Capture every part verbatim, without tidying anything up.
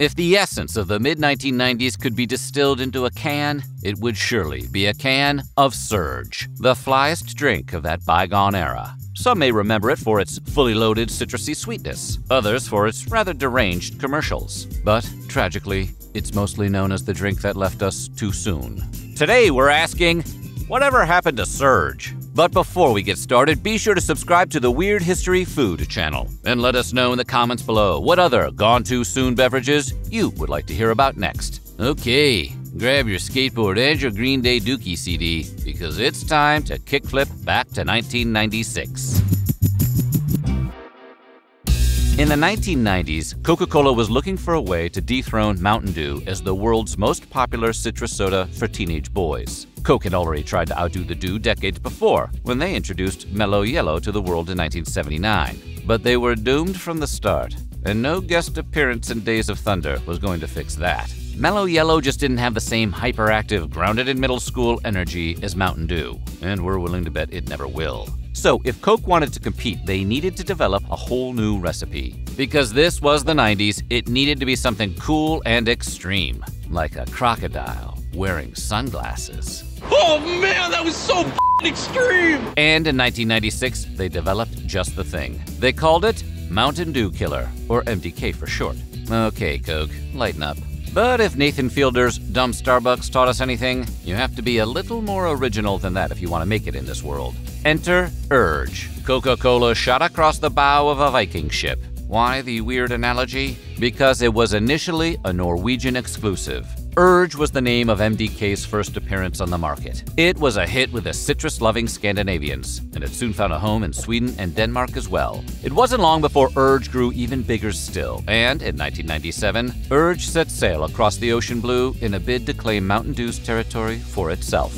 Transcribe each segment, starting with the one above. If the essence of the mid nineteen nineties could be distilled into a can, it would surely be a can of Surge, the flyest drink of that bygone era. Some may remember it for its fully loaded citrusy sweetness, others for its rather deranged commercials. But tragically, it's mostly known as the drink that left us too soon. Today we're asking, whatever happened to Surge? But before we get started, be sure to subscribe to the Weird History Food channel and let us know in the comments below what other gone-too-soon beverages you would like to hear about next. Okay, grab your skateboard and your Green Day Dookie C D because it's time to kickflip back to nineteen ninety-six. In the nineteen nineties, Coca Cola was looking for a way to dethrone Mountain Dew as the world's most popular citrus soda for teenage boys. Coke had already tried to outdo the Dew decades before when they introduced Mello Yello to the world in nineteen seventy-nine. But they were doomed from the start, and no guest appearance in Days of Thunder was going to fix that. Mello Yello just didn't have the same hyperactive, grounded-in-middle-school energy as Mountain Dew, and we're willing to bet it never will. So if Coke wanted to compete, they needed to develop a whole new recipe. Because this was the nineties, it needed to be something cool and extreme, like a crocodile wearing sunglasses. Oh man, that was so f***ing extreme! And in nineteen ninety-six, they developed just the thing. They called it Mountain Dew Killer, or M D K for short. Okay, Coke, lighten up. But if Nathan Fielder's Dumb Starbucks taught us anything, you have to be a little more original than that if you want to make it in this world. Enter Urge, Coca-Cola shot across the bow of a Viking ship. Why the weird analogy? Because it was initially a Norwegian exclusive. Urge was the name of M D K's first appearance on the market. It was a hit with the citrus-loving Scandinavians, and it soon found a home in Sweden and Denmark as well. It wasn't long before Urge grew even bigger still, and in nineteen ninety-seven, Urge set sail across the ocean blue in a bid to claim Mountain Dew's territory for itself.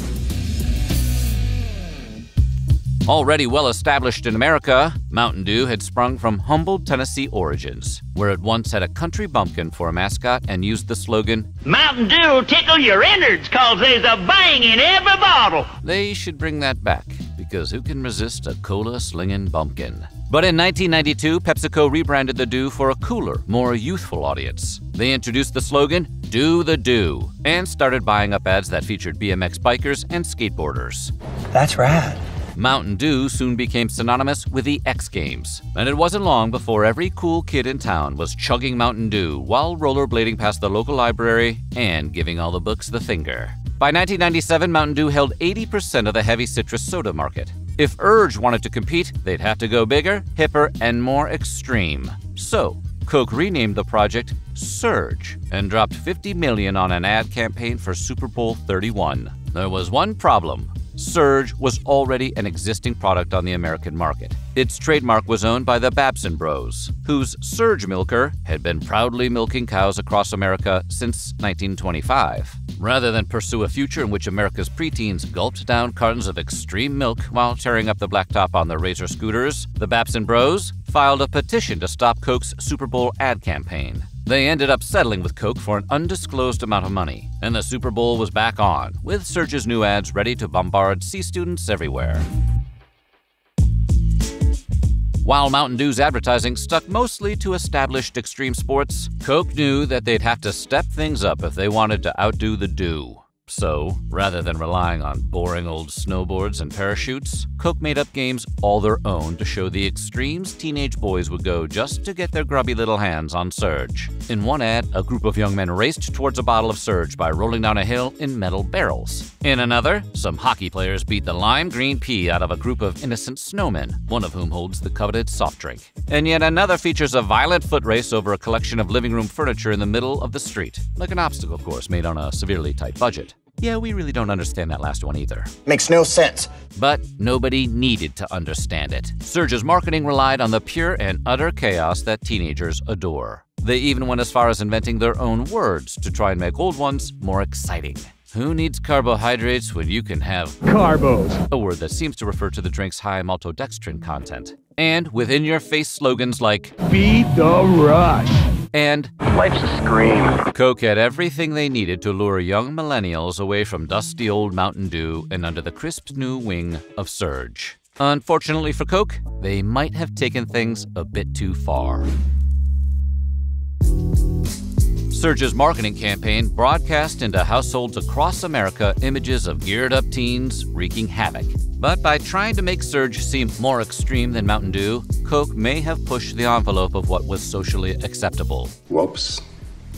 Already well-established in America, Mountain Dew had sprung from humble Tennessee origins, where it once had a country bumpkin for a mascot and used the slogan, "Mountain Dew tickle your innards 'cause there's a bang in every bottle." They should bring that back, because who can resist a cola-slinging bumpkin? But in nineteen ninety-two, PepsiCo rebranded the Dew for a cooler, more youthful audience. They introduced the slogan, "Do the Dew," and started buying up ads that featured B M X bikers and skateboarders. That's rad. Mountain Dew soon became synonymous with the X Games, and it wasn't long before every cool kid in town was chugging Mountain Dew while rollerblading past the local library and giving all the books the finger. By nineteen ninety-seven, Mountain Dew held eighty percent of the heavy citrus soda market. If Urge wanted to compete, they'd have to go bigger, hipper, and more extreme. So, Coke renamed the project Surge and dropped fifty million dollars on an ad campaign for Super Bowl thirty-one. There was one problem. Surge was already an existing product on the American market. Its trademark was owned by the Babson Bros, whose Surge milker had been proudly milking cows across America since nineteen twenty-five. Rather than pursue a future in which America's preteens gulped down cartons of extreme milk while tearing up the blacktop on their Razor scooters, the Babson Bros filed a petition to stop Coke's Super Bowl ad campaign. They ended up settling with Coke for an undisclosed amount of money, and the Super Bowl was back on, with Surge's new ads ready to bombard C students everywhere. While Mountain Dew's advertising stuck mostly to established extreme sports, Coke knew that they'd have to step things up if they wanted to outdo the Dew. So, rather than relying on boring old snowboards and parachutes, Coke made up games all their own to show the extremes teenage boys would go just to get their grubby little hands on Surge. In one ad, a group of young men raced towards a bottle of Surge by rolling down a hill in metal barrels. In another, some hockey players beat the lime green pea out of a group of innocent snowmen, one of whom holds the coveted soft drink. And yet another features a violent foot race over a collection of living room furniture in the middle of the street, like an obstacle course made on a severely tight budget. Yeah, we really don't understand that last one either. Makes no sense. But nobody needed to understand it. Surge's marketing relied on the pure and utter chaos that teenagers adore. They even went as far as inventing their own words to try and make old ones more exciting. Who needs carbohydrates when you can have carbos? A word that seems to refer to the drink's high maltodextrin content. And within-your-face slogans like "Beat the rush" and "Life's a scream." Coke had everything they needed to lure young millennials away from dusty old Mountain Dew and under the crisp new wing of Surge. Unfortunately for Coke, they might have taken things a bit too far. Surge's marketing campaign broadcast into households across America images of geared-up teens wreaking havoc. But by trying to make Surge seem more extreme than Mountain Dew, Coke may have pushed the envelope of what was socially acceptable. Whoops.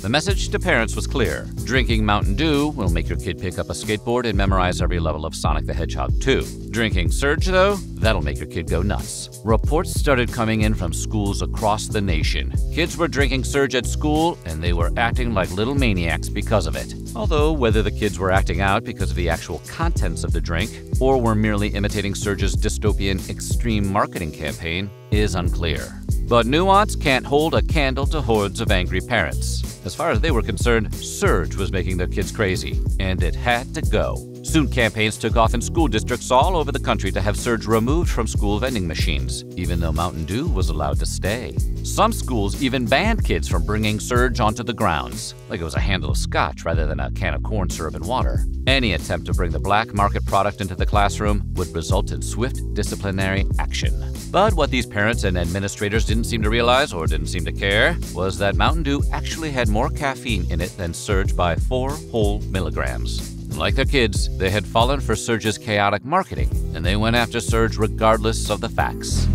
The message to parents was clear. Drinking Mountain Dew will make your kid pick up a skateboard and memorize every level of Sonic the Hedgehog two. Drinking Surge, though, that'll make your kid go nuts. Reports started coming in from schools across the nation. Kids were drinking Surge at school, and they were acting like little maniacs because of it. Although whether the kids were acting out because of the actual contents of the drink or were merely imitating Surge's dystopian extreme marketing campaign is unclear. But nuance can't hold a candle to hordes of angry parents. As far as they were concerned, Surge was making their kids crazy, and it had to go. Soon campaigns took off in school districts all over the country to have Surge removed from school vending machines, even though Mountain Dew was allowed to stay. Some schools even banned kids from bringing Surge onto the grounds, like it was a handle of scotch rather than a can of corn syrup and water. Any attempt to bring the black market product into the classroom would result in swift disciplinary action. But what these parents and administrators didn't seem to realize or didn't seem to care was that Mountain Dew actually had more caffeine in it than Surge by four whole milligrams. Like their kids, they had fallen for Surge's chaotic marketing, and they went after Surge regardless of the facts.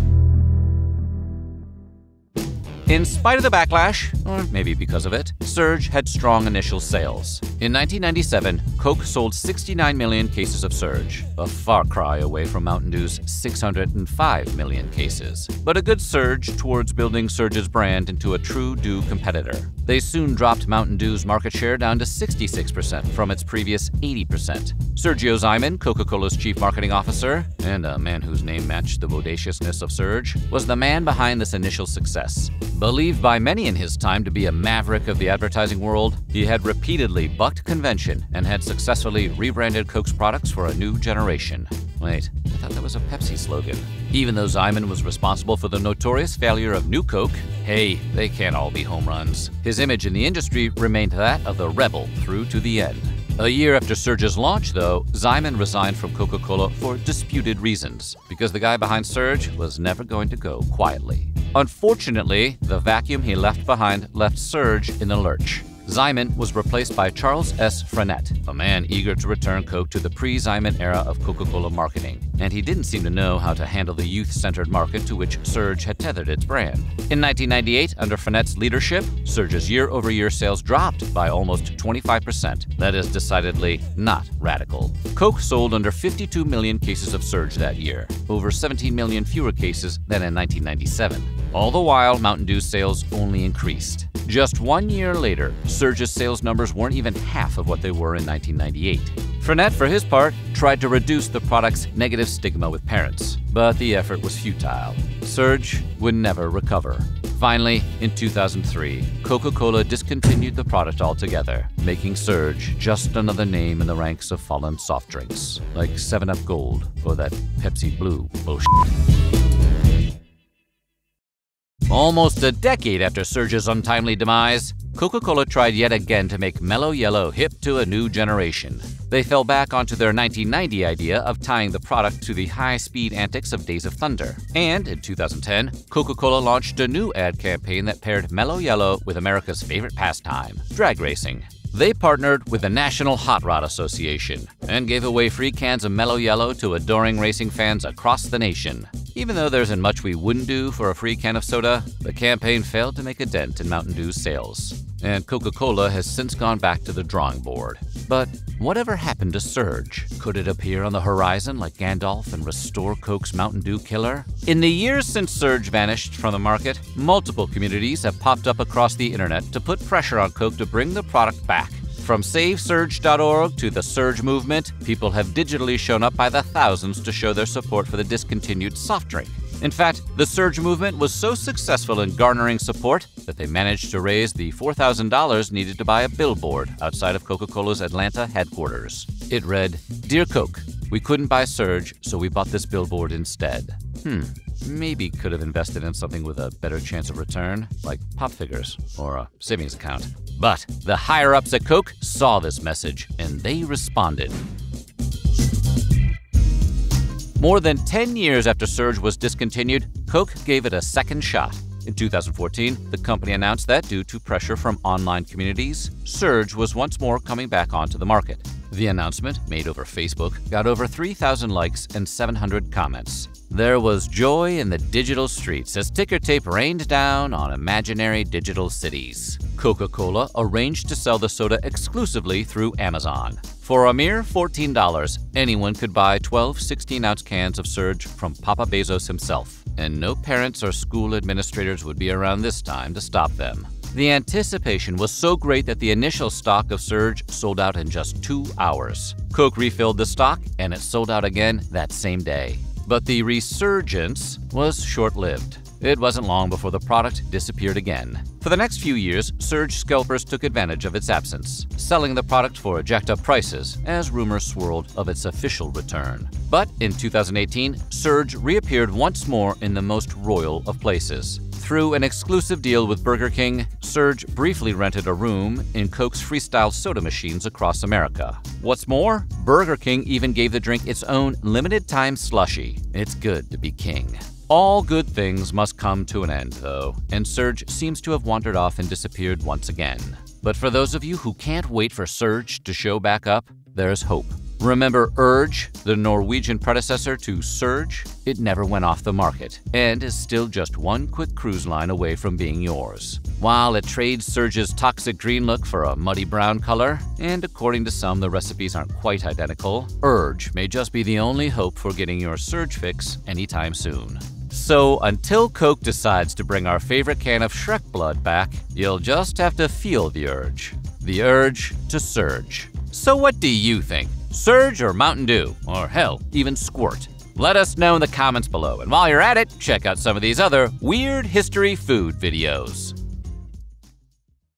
In spite of the backlash, or maybe because of it, Surge had strong initial sales. In nineteen ninety-seven, Coke sold sixty-nine million cases of Surge, a far cry away from Mountain Dew's six hundred five million cases. But a good surge towards building Surge's brand into a true Dew competitor. They soon dropped Mountain Dew's market share down to sixty-six percent from its previous eighty percent. Sergio Zyman, Coca-Cola's chief marketing officer, and a man whose name matched the bodaciousness of Surge, was the man behind this initial success. Believed by many in his time to be a maverick of the advertising world, he had repeatedly bucked convention and had successfully rebranded Coke's products for a new generation. Wait, I thought that was a Pepsi slogan. Even though Zyman was responsible for the notorious failure of New Coke, hey, they can't all be home runs. His image in the industry remained that of the rebel through to the end. A year after Surge's launch, though, Zyman resigned from Coca-Cola for disputed reasons, because the guy behind Surge was never going to go quietly. Unfortunately, the vacuum he left behind left Surge in the lurch. Zyman was replaced by Charles S. Frenette, a man eager to return Coke to the pre-Zyman era of Coca-Cola marketing, and he didn't seem to know how to handle the youth-centered market to which Surge had tethered its brand. In nineteen ninety-eight, under Frenette's leadership, Surge's year-over-year sales dropped by almost twenty-five percent. That is decidedly not radical. Coke sold under fifty-two million cases of Surge that year, over seventeen million fewer cases than in nineteen ninety-seven. All the while, Mountain Dew sales only increased. Just one year later, Surge's sales numbers weren't even half of what they were in nineteen ninety-eight. Frenette, for his part, tried to reduce the product's negative stigma with parents, but the effort was futile. Surge would never recover. Finally, in two thousand three, Coca-Cola discontinued the product altogether, making Surge just another name in the ranks of fallen soft drinks, like seven up Gold or that Pepsi Blue bullshit. Almost a decade after Surge's untimely demise, Coca-Cola tried yet again to make Mello Yello hip to a new generation. They fell back onto their nineteen ninety idea of tying the product to the high-speed antics of Days of Thunder. And in two thousand ten, Coca-Cola launched a new ad campaign that paired Mello Yello with America's favorite pastime, drag racing. They partnered with the National Hot Rod Association and gave away free cans of Mello Yello to adoring racing fans across the nation. Even though there isn't much we wouldn't do for a free can of soda, the campaign failed to make a dent in Mountain Dew's sales. And Coca-Cola has since gone back to the drawing board. But whatever happened to Surge? Could it appear on the horizon like Gandalf and restore Coke's Mountain Dew killer? In the years since Surge vanished from the market, multiple communities have popped up across the internet to put pressure on Coke to bring the product back. From save surge dot org to the Surge movement, people have digitally shown up by the thousands to show their support for the discontinued soft drink. In fact, the Surge movement was so successful in garnering support that they managed to raise the four thousand dollars needed to buy a billboard outside of Coca-Cola's Atlanta headquarters. It read, "Dear Coke, we couldn't buy Surge, so we bought this billboard instead." Hmm, maybe could have invested in something with a better chance of return, like pop figures or a savings account. But the higher-ups at Coke saw this message, and they responded. More than ten years after Surge was discontinued, Coke gave it a second shot. In two thousand fourteen, the company announced that due to pressure from online communities, Surge was once more coming back onto the market. The announcement, made over Facebook, got over three thousand likes and seven hundred comments. There was joy in the digital streets as ticker tape rained down on imaginary digital cities. Coca Cola arranged to sell the soda exclusively through Amazon. For a mere fourteen dollars, anyone could buy twelve sixteen ounce cans of Surge from Papa Bezos himself, and no parents or school administrators would be around this time to stop them. The anticipation was so great that the initial stock of Surge sold out in just two hours. Coke refilled the stock, and it sold out again that same day. But the resurgence was short-lived. It wasn't long before the product disappeared again. For the next few years, Surge scalpers took advantage of its absence, selling the product for jacked-up prices as rumors swirled of its official return. But in two thousand eighteen, Surge reappeared once more in the most royal of places. Through an exclusive deal with Burger King, Surge briefly rented a room in Coke's freestyle soda machines across America. What's more, Burger King even gave the drink its own limited-time slushie. It's good to be king. All good things must come to an end, though, and Surge seems to have wandered off and disappeared once again. But for those of you who can't wait for Surge to show back up, there's hope. Remember Urge, the Norwegian predecessor to Surge? It never went off the market and is still just one quick cruise line away from being yours. While it trades Surge's toxic green look for a muddy brown color, and according to some the recipes aren't quite identical, Urge may just be the only hope for getting your Surge fix anytime soon. So until Coke decides to bring our favorite can of Shrek blood back, you'll just have to feel the urge. The urge to Surge. So what do you think? Surge or Mountain Dew, or hell, even Squirt? Let us know in the comments below, and while you're at it, check out some of these other Weird History Food videos.